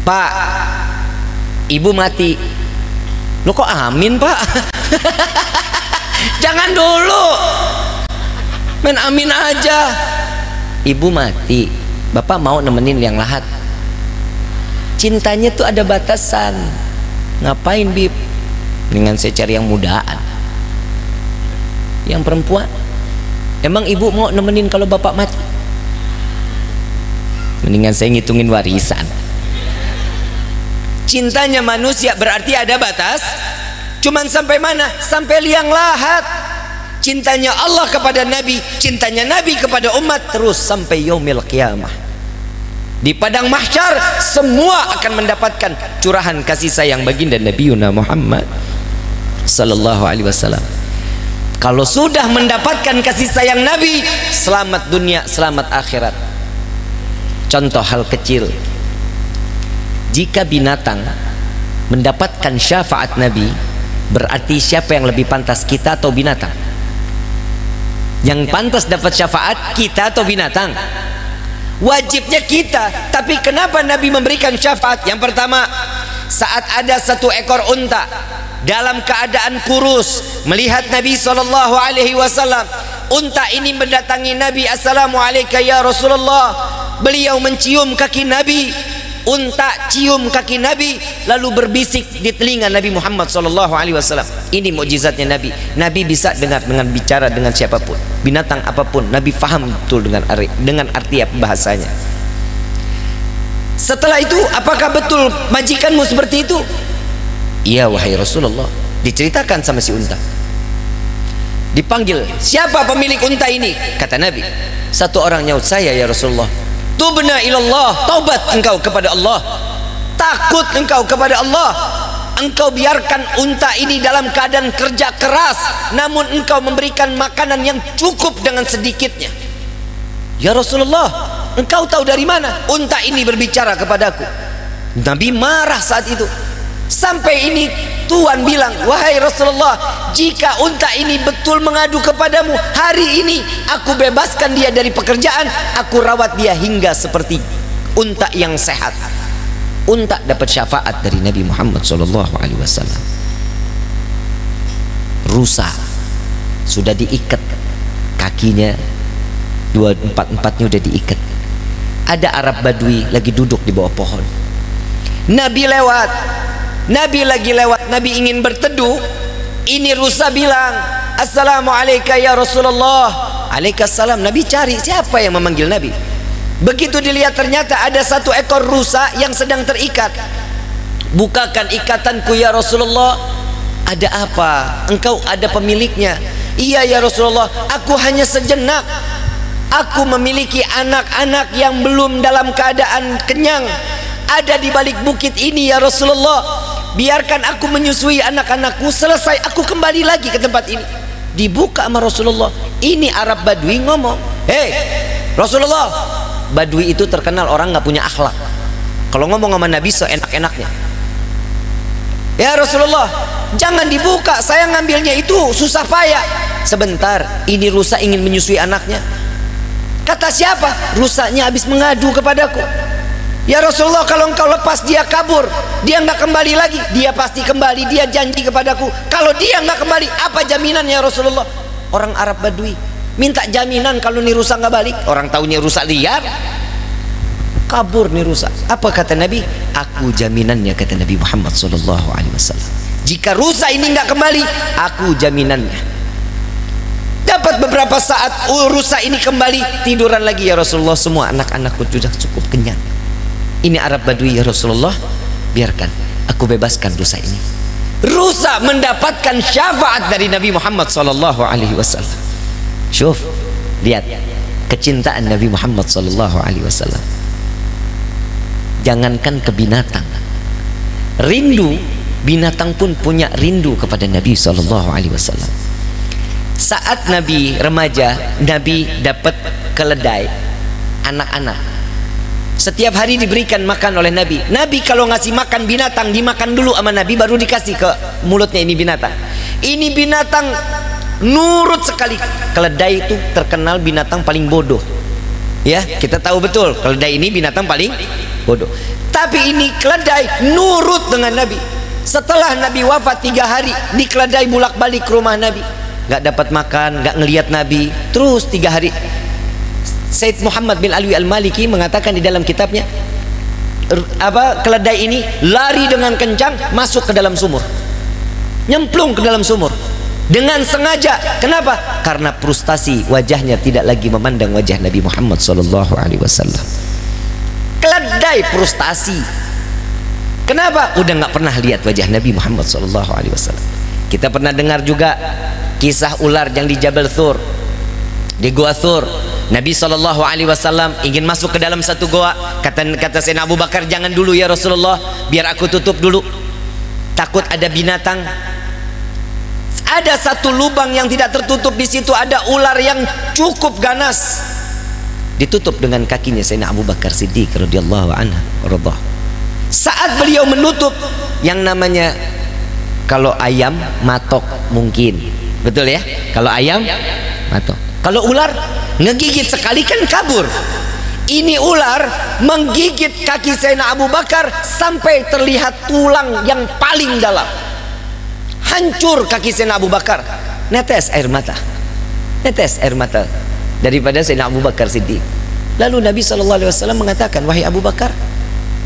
Pak, ibu mati. Lo kok amin, Pak? Jangan dulu, main amin aja. Ibu mati, bapak mau nemenin yang lahat. Cintanya tuh ada batasan. Ngapain, Bib? Mendingan saya cari yang mudaan, yang perempuan. Emang ibu mau nemenin kalau bapak mati? Mendingan saya ngitungin warisan. Cintanya manusia berarti ada batas. Cuman sampai mana? Sampai liang lahat. Cintanya Allah kepada Nabi, cintanya Nabi kepada umat, terus sampai yaumil qiyamah. Di Padang Mahsyar semua akan mendapatkan curahan kasih sayang baginda Nabi Yuna Muhammad sallallahu alaihi wasallam. Kalau sudah mendapatkan kasih sayang Nabi, selamat dunia, selamat akhirat. Contoh hal kecil. Jika binatang mendapatkan syafaat Nabi, berarti siapa yang lebih pantas, kita atau binatang? Yang pantas dapat syafaat kita atau binatang? Wajibnya kita. Tapi kenapa Nabi memberikan syafaat? Yang pertama, saat ada satu ekor unta dalam keadaan kurus melihat Nabi SAW. Unta ini mendatangi Nabi, Assalamualaikum ya Rasulullah. Beliau mencium kaki Nabi. Unta cium kaki Nabi lalu berbisik di telinga Nabi Muhammad SAW. Ini mukjizatnya Nabi. Nabi bisa dengar dengan bicara dengan siapapun, binatang apapun. Nabi faham betul dengan arti bahasanya. Setelah itu, apakah betul majikanmu seperti itu? Iya wahai Rasulullah. Diceritakan sama si unta. Dipanggil, siapa pemilik unta ini? Kata Nabi, satu orang. Nyaut, saya ya Rasulullah. Tubna ilallah, taubat engkau kepada Allah, takut engkau kepada Allah. Engkau biarkan unta ini dalam keadaan kerja keras, namun engkau memberikan makanan yang cukup dengan sedikitnya. Ya Rasulullah, engkau tahu dari mana unta ini berbicara kepadaku? Nabi marah saat itu. Sampai ini Tuhan bilang, wahai Rasulullah, jika unta ini betul mengadu kepadamu, hari ini aku bebaskan dia dari pekerjaan, aku rawat dia hingga seperti unta yang sehat. Unta dapat syafaat dari Nabi Muhammad SAW. Rusa sudah diikat kakinya, dua empat-empatnya sudah diikat. Ada Arab Badui lagi duduk di bawah pohon. Nabi lewat. Nabi lagi lewat, Nabi ingin berteduh. Ini rusa bilang, Assalamualaikum ya Rasulullah. Alaikassalam. Nabi cari siapa yang memanggil Nabi. Begitu dilihat, ternyata ada satu ekor rusa yang sedang terikat. Bukakan ikatanku ya Rasulullah. Ada apa? Engkau ada pemiliknya? Iya ya Rasulullah, aku hanya sejenak. Aku memiliki anak-anak yang belum dalam keadaan kenyang. Ada di balik bukit ini ya Rasulullah. Biarkan aku menyusui anak-anakku, selesai aku kembali lagi ke tempat ini. Dibuka sama Rasulullah. Ini Arab Badui ngomong, hei Rasulullah. Badui itu terkenal orang gak punya akhlak. Kalau ngomong sama Nabi seenak-enaknya. Ya Rasulullah, jangan dibuka, saya ngambilnya itu susah payah. Sebentar, ini rusa ingin menyusui anaknya. Kata siapa? Rusanya habis mengadu kepadaku. Ya Rasulullah, kalau engkau lepas dia kabur, dia nggak kembali lagi. Dia pasti kembali, dia janji kepadaku. Kalau dia nggak kembali, apa jaminannya ya Rasulullah? Orang Arab Badui minta jaminan kalau nih rusa nggak balik. Orang tahunya rusa liar, kabur nih rusa. Apa kata Nabi? Aku jaminannya, kata Nabi Muhammad SAW. Jika rusa ini nggak kembali, aku jaminannya. Dapat beberapa saat, rusa ini kembali, tiduran lagi. Ya Rasulullah, semua anak-anakku sudah cukup kenyang. Ini Arab Badui ya Rasulullah, biarkan aku bebaskan rusa ini. Rusa mendapatkan syafaat dari Nabi Muhammad SAW. Syuf, lihat kecintaan Nabi Muhammad SAW. Jangankan ke binatang, rindu binatang pun punya rindu kepada Nabi SAW. Saat Nabi remaja, Nabi dapat keledai anak-anak. Setiap hari diberikan makan oleh Nabi. Nabi kalau ngasih makan binatang, dimakan dulu sama Nabi, baru dikasih ke mulutnya ini binatang. Ini binatang nurut sekali. Keledai itu terkenal binatang paling bodoh. Ya, kita tahu betul, keledai ini binatang paling bodoh. Tapi ini keledai nurut dengan Nabi. Setelah Nabi wafat 3 hari, ini keledai bolak-balik ke rumah Nabi. Gak dapat makan, gak ngelihat Nabi. Terus 3 hari. Sayyid Muhammad bin Alwi Al-Maliki mengatakan di dalam kitabnya, keledai ini lari dengan kencang masuk ke dalam sumur, nyemplung ke dalam sumur dengan sengaja. Kenapa? Karena frustasi wajahnya tidak lagi memandang wajah Nabi Muhammad SAW. Keledai frustasi. Kenapa? Udah nggak pernah lihat wajah Nabi Muhammad SAW. Kita pernah dengar juga kisah ular yang di Jabal Thur, di Gua Thur. Nabi SAW ingin masuk ke dalam satu goa. Kata Sayyidina Abu Bakar, jangan dulu ya Rasulullah, biar aku tutup dulu, takut ada binatang. Ada satu lubang yang tidak tertutup, di situ ada ular yang cukup ganas. Ditutup dengan kakinya Sayyidina Abu Bakar Siddiq radhiyallahu anhu. Saat beliau menutup, yang namanya kalau ayam matok mungkin, betul ya? Kalau ayam matok. Kalau ular ngegigit sekali kan kabur. Ini ular menggigit kaki Sayyidina Abu Bakar sampai terlihat tulang yang paling dalam. hancur kaki Sayyidina Abu Bakar, netes air mata, netes air mata daripada Sayyidina Abu Bakar Siddiq. Lalu Nabi SAW mengatakan, wahai Abu Bakar,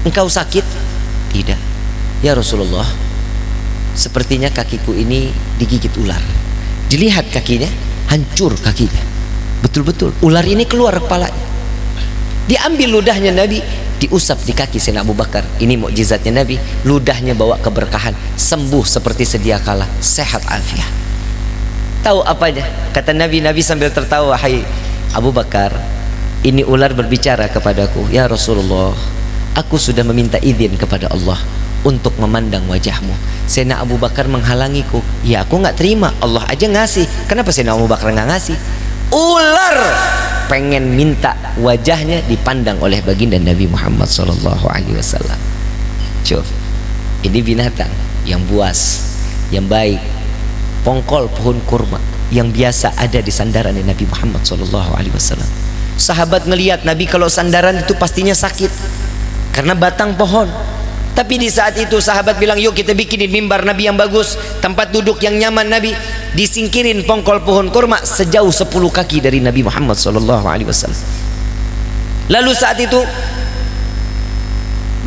engkau sakit? Tidak. Ya Rasulullah, sepertinya kakiku ini digigit ular. Dilihat kakinya, hancur kakinya, betul-betul ular ini keluar kepalanya. Diambil ludahnya Nabi, diusap di kaki Sayyidina Abu Bakar. Ini mukjizatnya Nabi, ludahnya bawa keberkahan, sembuh seperti sedia kala, sehat afiah. Tahu apanya? Kata Nabi sambil tertawa, hai Abu Bakar, ini ular berbicara kepadaku. Ya Rasulullah, aku sudah meminta izin kepada Allah untuk memandang wajahmu. Sayyidina Abu Bakar menghalangiku. Ya aku nggak terima, Allah aja ngasih, kenapa Sayyidina Abu Bakar nggak ngasih? Ular pengen minta wajahnya dipandang oleh baginda Nabi Muhammad SAW. Cuf, ini binatang yang buas, yang baik, pongkol pohon kurma yang biasa ada di sandaran Nabi Muhammad SAW. Sahabat ngelihat Nabi kalau sandaran itu pastinya sakit karena batang pohon. Tapi di saat itu sahabat bilang, yuk kita bikinin mimbar Nabi yang bagus, tempat duduk yang nyaman Nabi, disingkirin pongkol pohon kurma sejauh 10 kaki dari Nabi Muhammad SAW. Lalu saat itu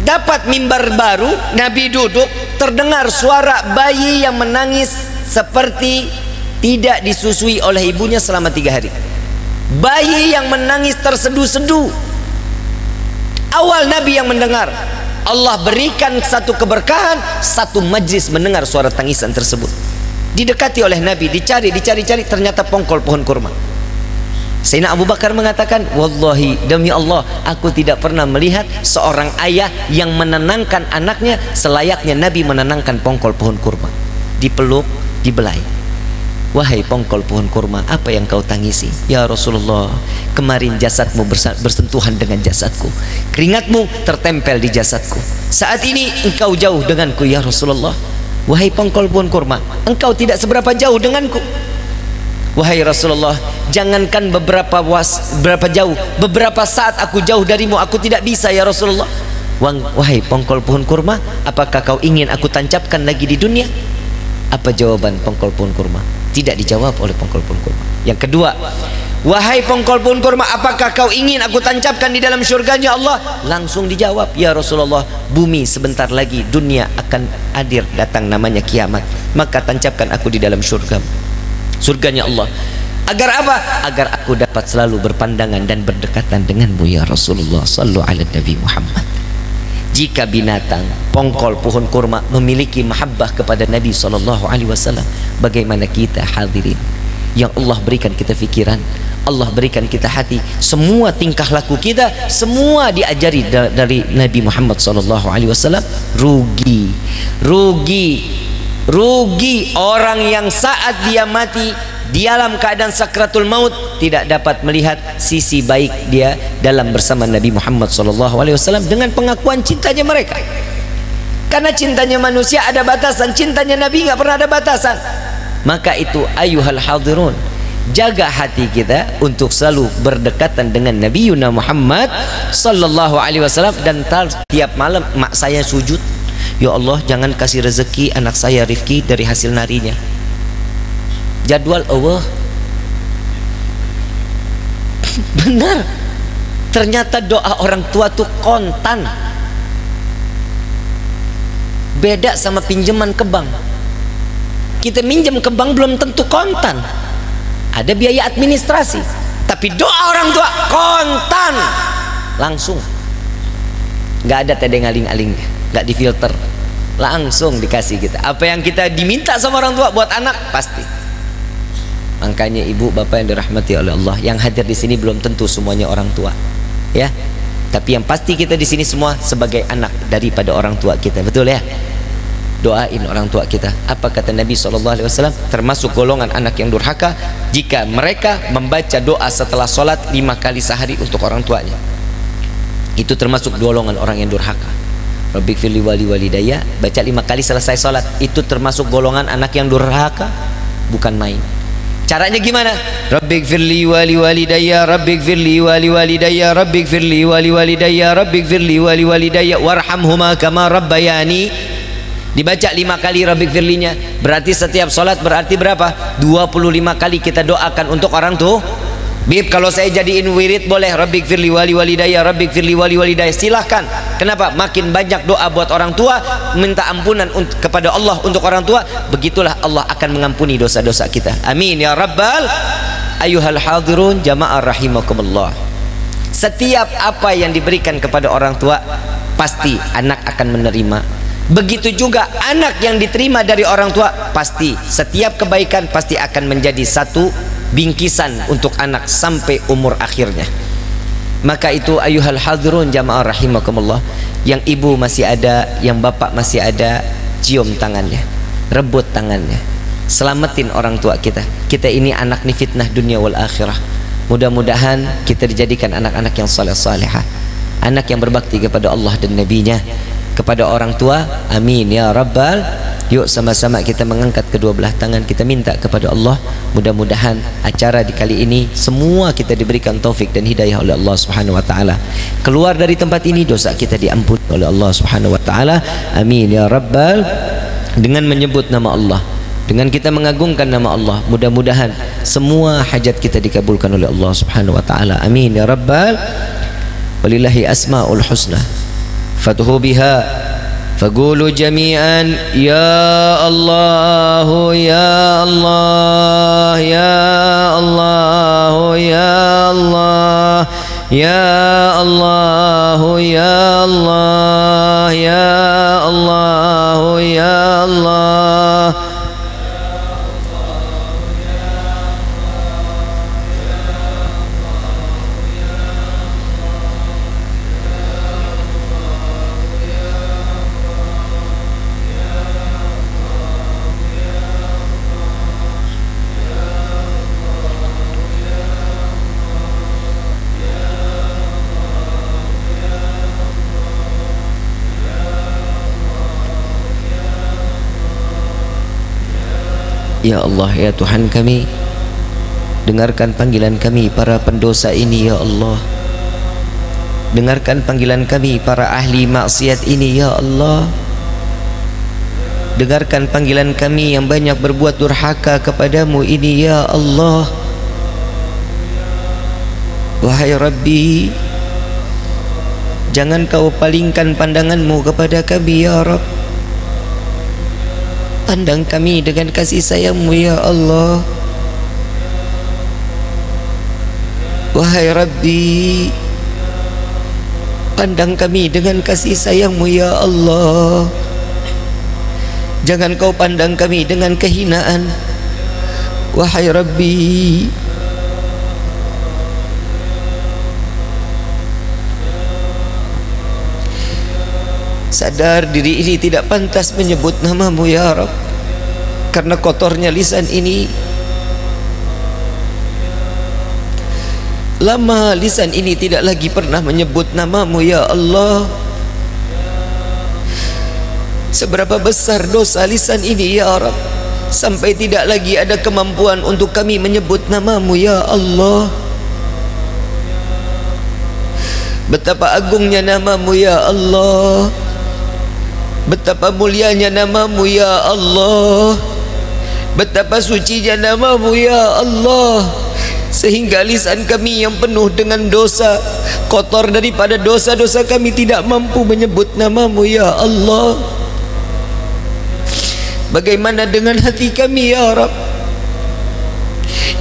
dapat mimbar baru, Nabi duduk, terdengar suara bayi yang menangis seperti tidak disusui oleh ibunya selama 3 hari. Bayi yang menangis tersedu-sedu. Awal Nabi yang mendengar, Allah berikan satu keberkahan, satu majlis mendengar suara tangisan tersebut. Didekati oleh Nabi, dicari, ternyata pongkol pohon kurma. Sayyidina Abu Bakar mengatakan, wallahi, demi Allah, aku tidak pernah melihat seorang ayah yang menenangkan anaknya selayaknya Nabi menenangkan pongkol pohon kurma. Dipeluk, dibelai. Wahai pongkol pohon kurma, apa yang kau tangisi? Ya Rasulullah, kemarin jasadmu bersentuhan dengan jasadku, keringatmu tertempel di jasadku. Saat ini engkau jauh denganku ya Rasulullah. Wahai pongkol pohon kurma, engkau tidak seberapa jauh denganku. Wahai Rasulullah, jangankan beberapa jauh, beberapa saat aku jauh darimu, aku tidak bisa ya Rasulullah. Wahai pongkol pohon kurma, apakah kau ingin aku tancapkan lagi di dunia? Apa jawaban pongkol pohon kurma? Tidak dijawab oleh pongkol pohon kurma. Yang kedua, wahai pongkol pohon kurma, apakah kau ingin aku tancapkan di dalam syurganya Allah? Langsung dijawab, ya Rasulullah, bumi sebentar lagi, dunia akan hadir, datang namanya kiamat, maka tancapkan aku di dalam surganya Allah. Agar apa? Agar aku dapat selalu berpandangan dan berdekatan denganmu ya Rasulullah. Sallu ala Nabi Muhammad. Jika binatang, pongkol pohon kurma memiliki mahabbah kepada Nabi SAW, bagaimana kita hadirin yang Allah berikan kita pikiran, Allah berikan kita hati, semua tingkah laku kita, semua diajari dari Nabi Muhammad SAW. Rugi orang yang saat dia mati di dalam keadaan sakratul maut tidak dapat melihat sisi baik dia dalam bersama Nabi Muhammad SAW dengan pengakuan cintanya mereka. Karena cintanya manusia ada batasan, cintanya Nabi nggak pernah ada batasan. Maka itu ayuhal hadirun, jaga hati kita untuk selalu berdekatan dengan Nabi Yuna Muhammad SAW. Dan tiap malam mak saya sujud, ya Allah jangan kasih rezeki anak saya Rifki dari hasil narinya. Jadwal Allah benar, ternyata doa orang tua tuh kontan, beda sama pinjaman ke bank. Kita minjem ke bank belum tentu kontan, ada biaya administrasi, tapi doa orang tua kontan langsung, nggak ada tedeng aling-alingnya, nggak difilter, langsung dikasih kita apa yang kita diminta sama orang tua buat anak pasti. Makanya ibu bapak yang dirahmati oleh Allah, yang hadir di sini belum tentu semuanya orang tua, ya. Tapi yang pasti kita di sini semua sebagai anak daripada orang tua kita, betul ya? Doain orang tua kita. Apa kata Nabi SAW? Termasuk golongan anak yang durhaka jika mereka membaca doa setelah sholat 5 kali sehari untuk orang tuanya. Itu termasuk golongan orang yang durhaka. Rabbigfirli wali walidayya, baca 5 kali selesai sholat. Itu termasuk golongan anak yang durhaka, bukan main. Caranya gimana? Rabbigfirli wali walidayya, Rabbigfirli wali walidayya, Rabbigfirli wali walidayya, Rabbigfirli wali walidayya, warhamhuma kama rabbayani Dibaca 5 kali Rabbighfirlinya. Berarti setiap sholat berarti berapa? 25 kali kita doakan untuk orang tuh. Bib, kalau saya jadiin wirid boleh? Rabbighfirli wali walidayya, Rabbighfirli wali walidayya. Silahkan. Kenapa? Makin banyak doa buat orang tua, minta ampunan kepada Allah untuk orang tua, begitulah Allah akan mengampuni dosa-dosa kita. Amin ya Rabbal. Ayuhal hadirun jama'ar rahimakumullah. Setiap apa yang diberikan kepada orang tua, pasti anak akan menerima. Begitu juga anak yang diterima dari orang tua, pasti setiap kebaikan pasti akan menjadi satu bingkisan untuk anak sampai umur akhirnya. Maka itu ayuhal hadirun jamaah rahimakumullah, yang ibu masih ada, yang bapak masih ada, cium tangannya, rebut tangannya, selamatin orang tua kita. Kita ini anak nih fitnah dunia wal akhirah. Mudah-mudahan kita dijadikan anak-anak yang saleh-salehah, anak yang berbakti kepada Allah dan nabinya, kepada orang tua. Amin ya Rabbal. Yuk sama-sama kita mengangkat kedua belah tangan, kita minta kepada Allah, mudah-mudahan acara di kali ini semua kita diberikan taufik dan hidayah oleh Allah Subhanahu wa taala. Keluar dari tempat ini dosa kita diampuni oleh Allah Subhanahu wa taala. Amin ya Rabbal. Dengan menyebut nama Allah, dengan kita mengagungkan nama Allah, mudah-mudahan semua hajat kita dikabulkan oleh Allah Subhanahu wa taala. Amin ya Rabbal. Walillahi asmaul husna fadhu biha فقولوا جميعا يا الله يا الله يا الله يا الله يا الله يا الله يا الله يا الله Ya Allah, ya Tuhan kami, dengarkan panggilan kami para pendosa ini ya Allah. Dengarkan panggilan kami para ahli maksiat ini ya Allah. Dengarkan panggilan kami yang banyak berbuat durhaka kepadamu ini ya Allah. Wahai Rabbi, jangan kau palingkan pandanganmu kepada kami ya Rabb. Pandang kami dengan kasih sayangmu ya Allah. Wahai Rabbi, pandang kami dengan kasih sayangmu ya Allah. Jangan kau pandang kami dengan kehinaan. Wahai Rabbi, sadar diri ini tidak pantas menyebut namamu ya Rabb, karena kotornya lisan ini. Lama lisan ini tidak lagi pernah menyebut namamu ya Allah. Seberapa besar dosa lisan ini ya Rabb, sampai tidak lagi ada kemampuan untuk kami menyebut namamu ya Allah. Betapa agungnya namamu ya Allah, betapa mulianya namamu ya Allah, betapa sucinya namamu ya Allah, sehingga lisan kami yang penuh dengan dosa, kotor daripada dosa-dosa kami, tidak mampu menyebut namamu ya Allah. Bagaimana dengan hati kami ya Rabb?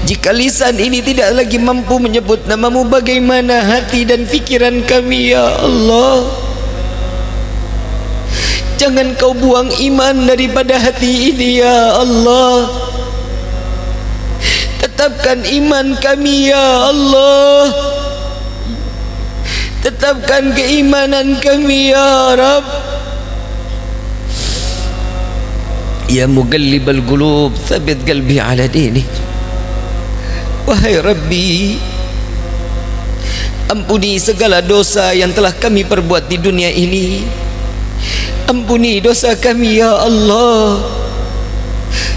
Jika lisan ini tidak lagi mampu menyebut namamu, bagaimana hati dan pikiran kami ya Allah? Jangan kau buang iman daripada hati ini ya Allah. Tetapkan iman kami ya Allah. Tetapkan keimanan kami ya Rabb. Ya muqallibal qulub, tsabbit qalbi ala dinik. Wahai Rabbi, ampuni segala dosa yang telah kami perbuat di dunia ini. Ampuni dosa kami ya Allah.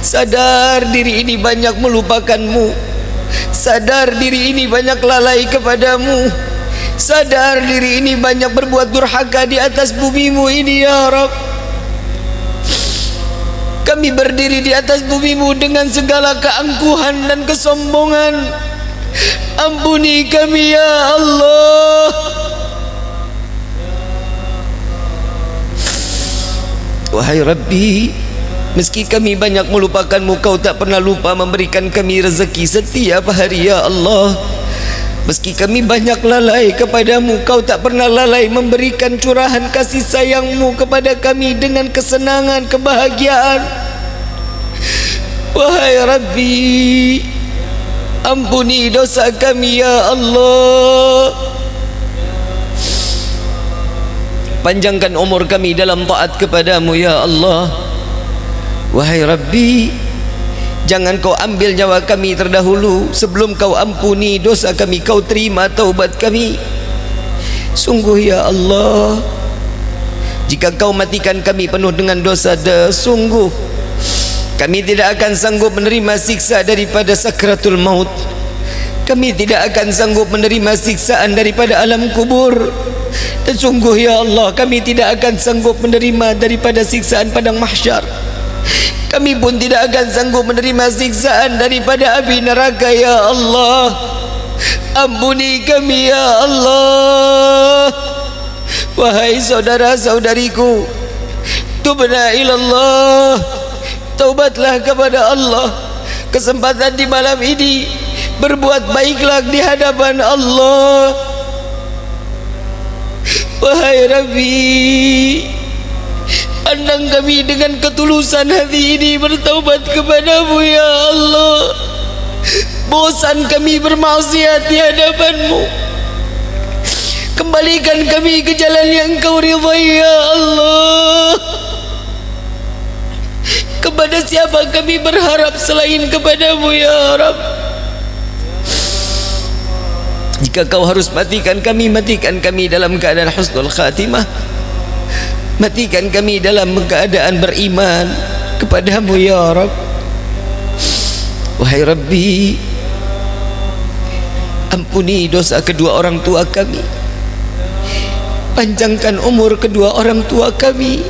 Sadar diri ini banyak melupakanmu. Sadar diri ini banyak lalai kepadamu. Sadar diri ini banyak berbuat durhaka di atas bumimu ini ya Rabb. Kami berdiri di atas bumimu dengan segala keangkuhan dan kesombongan. Ampuni kami ya Allah. Wahai Rabbi, meski kami banyak melupakanmu, kau tak pernah lupa memberikan kami rezeki setiap hari ya Allah. Meski kami banyak lalai kepadamu, kau tak pernah lalai memberikan curahan kasih sayangmu kepada kami dengan kesenangan, kebahagiaan. Wahai Rabbi, ampuni dosa kami ya Allah. Panjangkan umur kami dalam taat kepadamu ya Allah. Wahai Rabbi, jangan kau ambil nyawa kami terdahulu sebelum kau ampuni dosa kami, kau terima taubat kami. Sungguh ya Allah, jika kau matikan kami penuh dengan dosa, sungguh kami tidak akan sanggup menerima siksa daripada sakratul maut. Kami tidak akan sanggup menerima siksaan daripada alam kubur. Dan sungguh ya Allah, kami tidak akan sanggup menerima daripada siksaan Padang Mahsyar. Kami pun tidak akan sanggup menerima siksaan daripada api neraka ya Allah. Ampuni kami ya Allah. Wahai saudara saudariku, tubna ilallah, taubatlah kepada Allah. Kesempatan di malam ini, berbuat baiklah di hadapan Allah. Wahai Rabbi, pandang kami dengan ketulusan hati ini bertaubat kepadamu ya Allah. Bosan kami bermaksiat di hadapanmu. Kembalikan kami ke jalan yang Engkau ridhai ya Allah. Kepada siapa kami berharap selain kepadamu ya Rabb? Jika kau harus matikan kami dalam keadaan husnul khatimah. Matikan kami dalam keadaan beriman kepadamu ya Rabb. Wahai Rabbi, ampuni dosa kedua orang tua kami. Panjangkan umur kedua orang tua kami.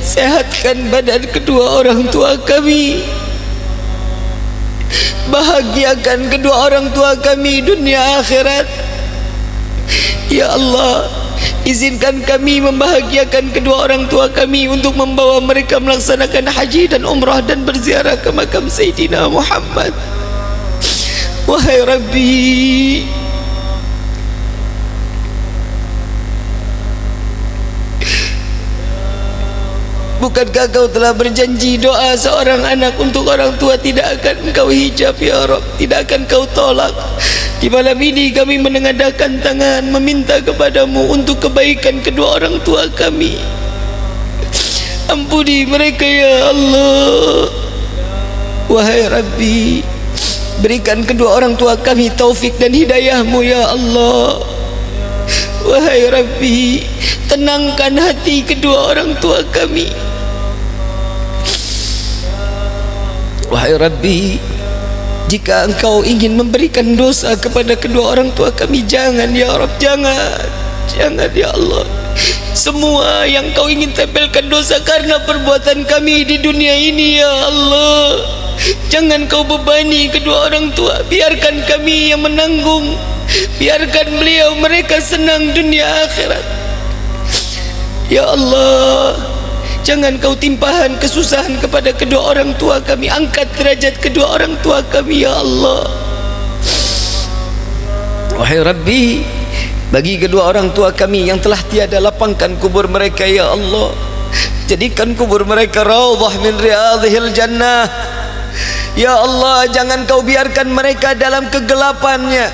Sehatkan badan kedua orang tua kami. Bahagiakan kedua orang tua kami dunia akhirat ya Allah. Izinkan kami membahagiakan kedua orang tua kami untuk membawa mereka melaksanakan haji dan umrah dan berziarah ke makam Sayyidina Muhammad. Wahai Rabbi, bukankah kau telah berjanji doa seorang anak untuk orang tua tidak akan kau hijab ya Rabb, tidak akan kau tolak. Di malam ini kami menengadahkan tangan meminta kepadamu untuk kebaikan kedua orang tua kami. Ampuni mereka ya Allah. Wahai Rabbi, berikan kedua orang tua kami taufik dan hidayahmu ya Allah. Wahai Rabbi, tenangkan hati kedua orang tua kami. Wahai Rabbi, jika Engkau ingin memberikan dosa kepada kedua orang tua kami, jangan ya Rabb, jangan. Jangan ya Allah. Semua yang Kau ingin tempelkan dosa karena perbuatan kami di dunia ini ya Allah. Jangan Kau bebani kedua orang tua. Biarkan kami yang menanggung. Biarkan beliau mereka senang dunia akhirat. Ya Allah, jangan Kau timpahan kesusahan kepada kedua orang tua kami. Angkat derajat kedua orang tua kami ya Allah. Wahai Rabbi, bagi kedua orang tua kami yang telah tiada, lapangkan kubur mereka ya Allah. Jadikan kubur mereka raudhah min riyadhil jannah ya Allah. Jangan Kau biarkan mereka dalam kegelapannya.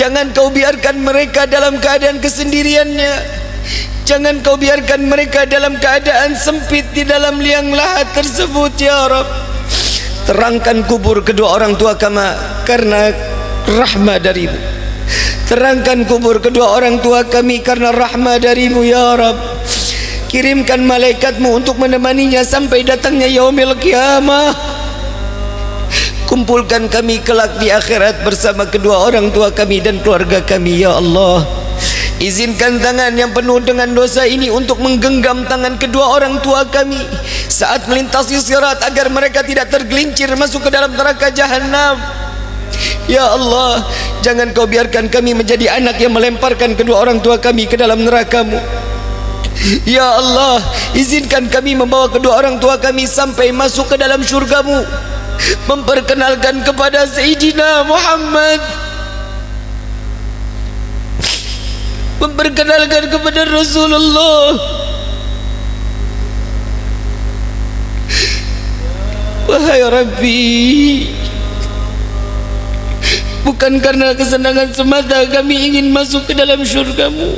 Jangan Kau biarkan mereka dalam keadaan kesendiriannya. Jangan Kau biarkan mereka dalam keadaan sempit di dalam liang lahat tersebut ya Rabb. Terangkan kubur kedua orang tua kami karena rahmah darimu. Terangkan kubur kedua orang tua kami karena rahmah darimu ya Rabb. Kirimkan malaikatmu untuk menemaninya sampai datangnya yaumil qiyamah. Kumpulkan kami kelak di akhirat bersama kedua orang tua kami dan keluarga kami ya Allah. Izinkan tangan yang penuh dengan dosa ini untuk menggenggam tangan kedua orang tua kami saat melintasi sirat, agar mereka tidak tergelincir masuk ke dalam neraka jahanam. Ya Allah, jangan kau biarkan kami menjadi anak yang melemparkan kedua orang tua kami ke dalam neraka-Mu. Ya Allah, izinkan kami membawa kedua orang tua kami sampai masuk ke dalam syurga-Mu, memperkenalkan kepada Sayyidina Muhammad, memperkenalkan kepada Rasulullah. Wahai Rabbi, bukan karena kesenangan semata kami ingin masuk ke dalam syurga-Mu,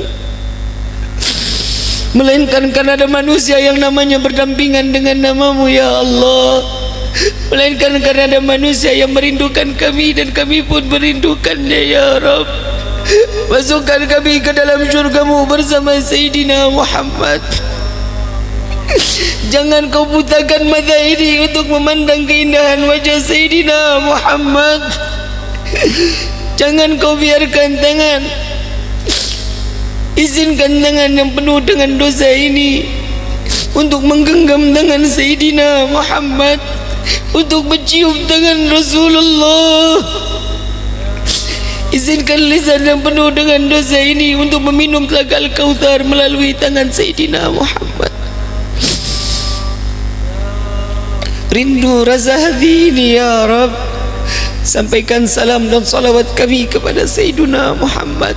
melainkan karena ada manusia yang namanya berdampingan dengan nama-Mu, ya Allah. Melainkan karena ada manusia yang merindukan kami dan kami pun merindukannya, ya Rabb. Masukkan kami ke dalam syurga-Mu bersama Sayyidina Muhammad. Jangan kau butakan mata ini untuk memandang keindahan wajah Sayyidina Muhammad. Jangan kau biarkan tangan, izinkan tangan yang penuh dengan dosa ini untuk menggenggam tangan Sayyidina Muhammad, untuk mencium tangan Rasulullah. Izinkan lisan yang penuh dengan dosa ini untuk meminum telaga Al-Kautsar melalui tangan Sayyidina Muhammad. Rindu rasa hati ini, ya Rabb. Sampaikan salam dan salawat kami kepada Sayyidina Muhammad.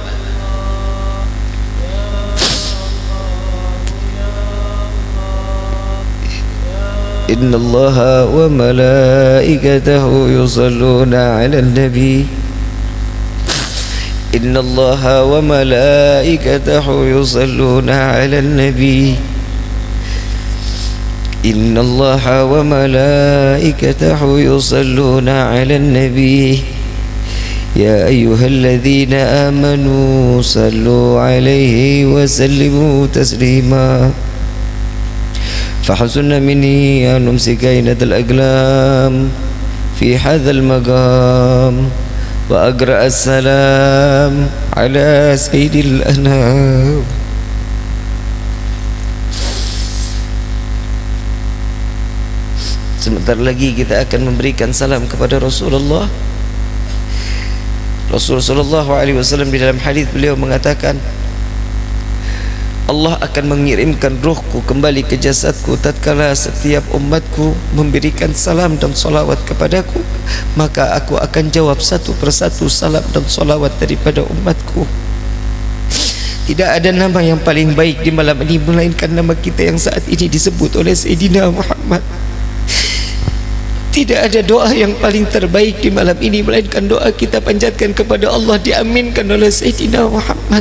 Inna allaha wa malaikatahu yusalluna ala nabi. إن الله وملائكته يصلون على النبي إن الله وملائكته يصلون على النبي يا أيها الذين آمنوا صلوا عليه وسلموا تسليما فحسن مني أن أمسك إنة الأقلام في هذا المقام وأقرأ السلام على سيد الأنام Sebentar lagi kita akan memberikan salam kepada Rasulullah. Rasulullah SAW di dalam hadis beliau mengatakan, Allah akan mengirimkan ruhku kembali ke jasadku tatkala setiap umatku memberikan salam dan salawat kepadaku, maka aku akan jawab satu persatu salam dan salawat daripada umatku. Tidak ada nama yang paling baik di malam ini melainkan nama kita yang saat ini disebut oleh Sayyidina Muhammad. Tidak ada doa yang paling terbaik di malam ini melainkan doa kita panjatkan kepada Allah diaminkan oleh Sayyidina Muhammad.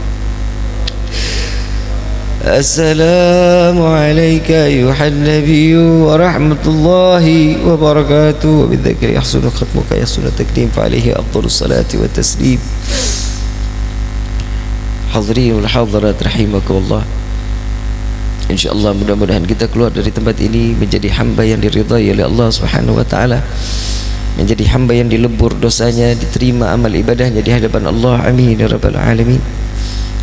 السلام عليك أيها النبي ورحمة الله وبركاته وبالذكر يحسن ختمك يحسن التكريم فعليه أفضل الصلاة والتسليم حاضرين والحاضرات رحمكم الله. InsyaAllah mudah-mudahan kita keluar dari tempat ini menjadi hamba yang diridai oleh Allah Subhanahu Wa Taala, menjadi hamba yang dilebur dosanya, diterima amal ibadahnya di hadapan Allah. Amin ya rabbal alamin.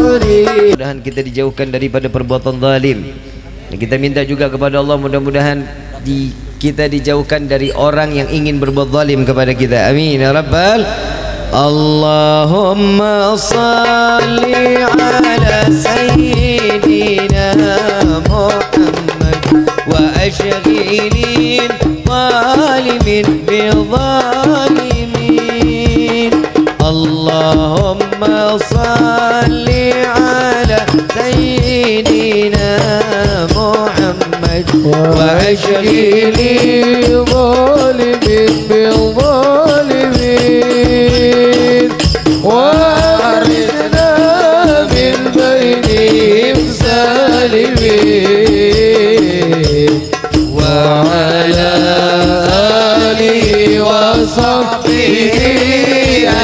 mudah-mudahan kita dijauhkan daripada perbuatan zalim. Dan kita minta juga kepada Allah mudah-mudahan kita dijauhkan dari orang yang ingin berbuat zalim kepada kita. Amin ya rabbal Allahumma salli ala Sayyidina Muhammad wa ashghilin zalimin bizalimin. Allahumma salli ala Sayyidina Muhammad wa ashghilin zalimin bizalimin. وأعرضنا من بينهم سالمين وعلى آله وصحبه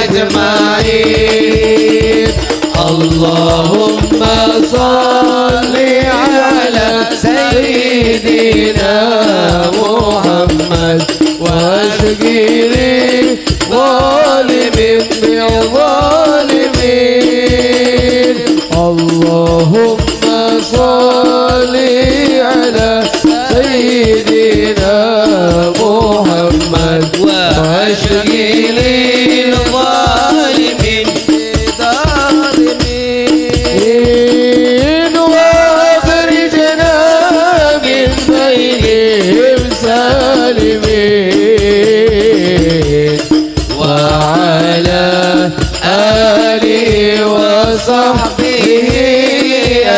أجمعين. اللهم صل على سيدنا محمد واشغله ظالمين بالظالمين. اللهم صل على سيدنا محمد واشغل الظالمين بظالمين واخرجنا من بينهم سالمين وعلى آله وصحبه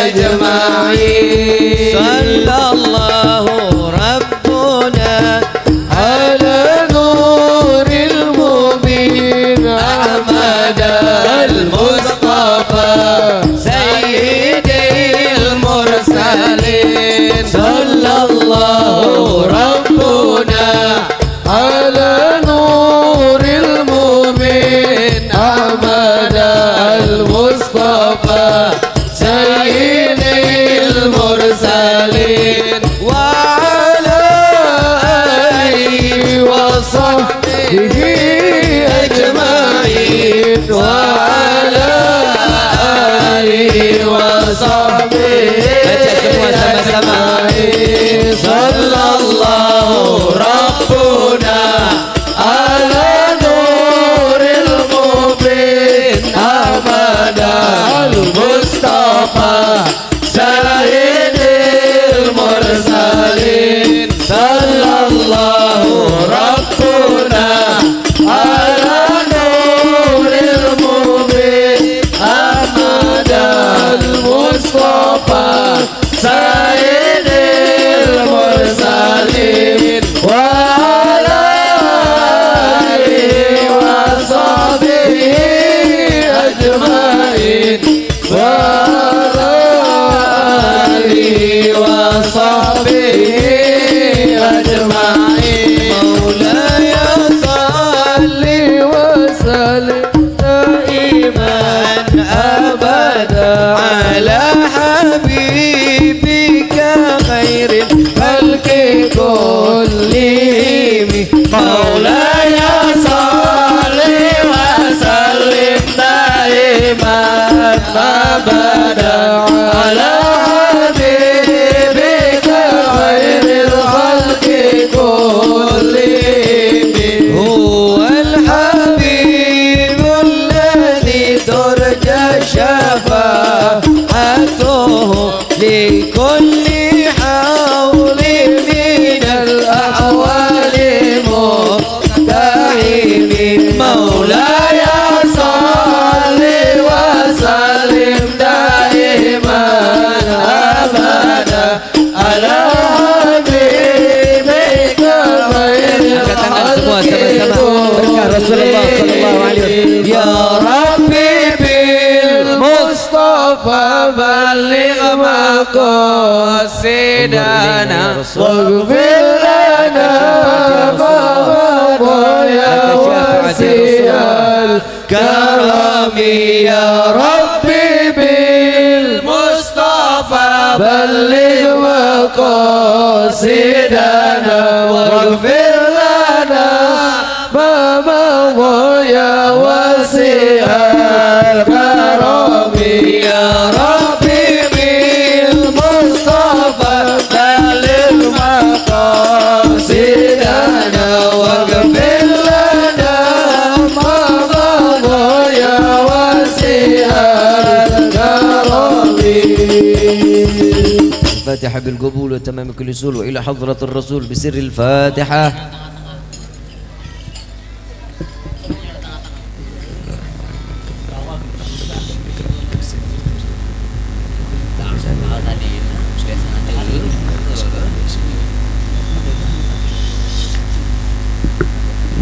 أجمعين. صلى الله ربنا على نور المبين أحمد المصطفى سيد المرسلين. صلى الله ربنا على نور المبين أحمد المصطفى سيد المرسلين وعلى آله وصحبه أجمعين وعلى آله وصحبه أجمعين. صلى الله ربنا على نور المبين أحمد المصطفى سيد المرسلين. صلى الله ربنا على نور المبين أحمد المصطفى سيد المرسلين وعلى آله وصحبه أجمعين وعلى آله وصحبه أجمعين. مولاي صل وسلم دائما أبدا على حبيبك خير الخلق كلهم. مولاي صل وسلم دائما أبدا على حبيبك خير الخلق كلهم. هو الحبيب الذي ترجى شفاعته لكل حول من الأحوال مقتحم. مولاي صل وسلم دائما أبدا على حبيبك خير الخلق كلهم. يا ربي بالمصطفى بلغ مقاصدنا واغفر لنا فغفر يا واسع الكرم. يا ربي بالمصطفى بلغ مقاصدنا واغفر لنا ما مضى يا واسع الكرم. يا ربي بالمصطفى بلغ مقاصدنا واغفر لنا ما مضى الفاتحة بالقبول وتمام كل سول وإلى حضرة الرسول بسر الفاتحة.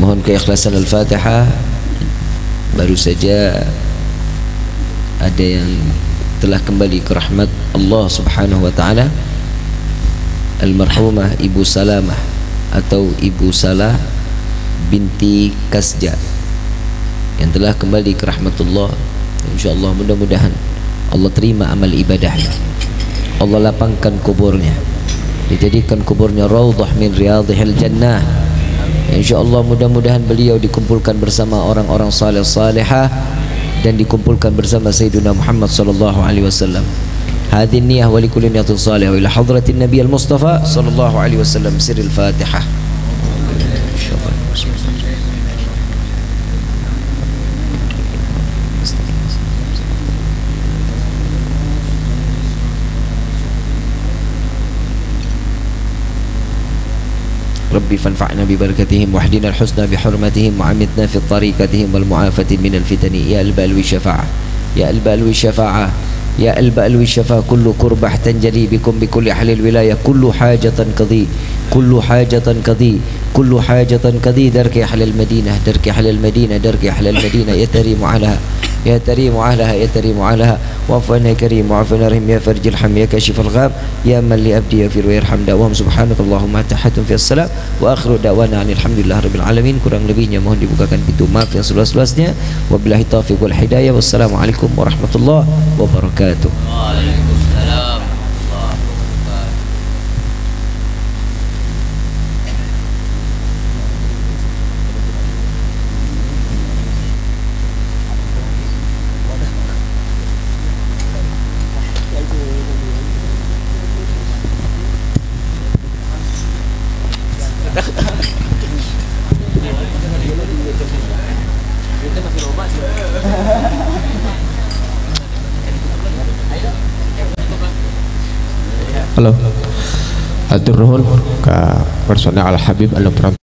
Mohon keikhlasan Al-Fatihah. Baru saja ada yang telah kembali ke rahmat Allah Subhanahu wa ta'ala, almarhumah Ibu Salamah atau Ibu Salah binti Kasjan, yang telah kembali ke rahmatullah. InsyaAllah mudah-mudahan Allah terima amal ibadahnya, Allah lapangkan kuburnya, dijadikan kuburnya raudhah min riyadhihil jannah. InsyaAllah mudah-mudahan beliau dikumpulkan bersama orang-orang saleh-salehah dan dikumpulkan bersama Sayyidina Muhammad sallallahu alaihi wasallam. Hadhihi niyah wa likulli niyatin salihah ila hadratin Nabi al-Mustafa sallallahu alaihi wasallam. Sirrul Fatihah. Rabbi fanfa'na bi barakatihim wahdina al-husna bi hurmatihim wa amitna fi tariqatihim wal mu'afati minal fitani ya al-balwi syafa'ah ya al-balwi syafa'ah ya al-balwi syafa'ah kullu kurbah tanjari bikum bi kulli ahlil wilayah kullu hajatan qadhi kullu hajatan qadhi kullu hajatan qadhi darki ahlil madinah darki ahlil madinah darki ahlil madinah ya tarimu alaha يا تريم عليها يا تريم عليها وعفنا كريم وعفنا رحيم يا فرج الحم يا كاشف الغاب يا من لأبدي يغفر ويرحم دعواهم سبحانك اللهم تحتم في السلام وآخر دعوانا عن الحمد لله رب العالمين. Kurang lebihnya mohon dibukakan pintu maaf yang seluas-luasnya. Wabillahi taufiq wal hidayah. Wassalamualaikum warahmatullahi wabarakatuh. Waalaikumsalam. Halo, atur nuhun ka personel Al Habib Al Pram.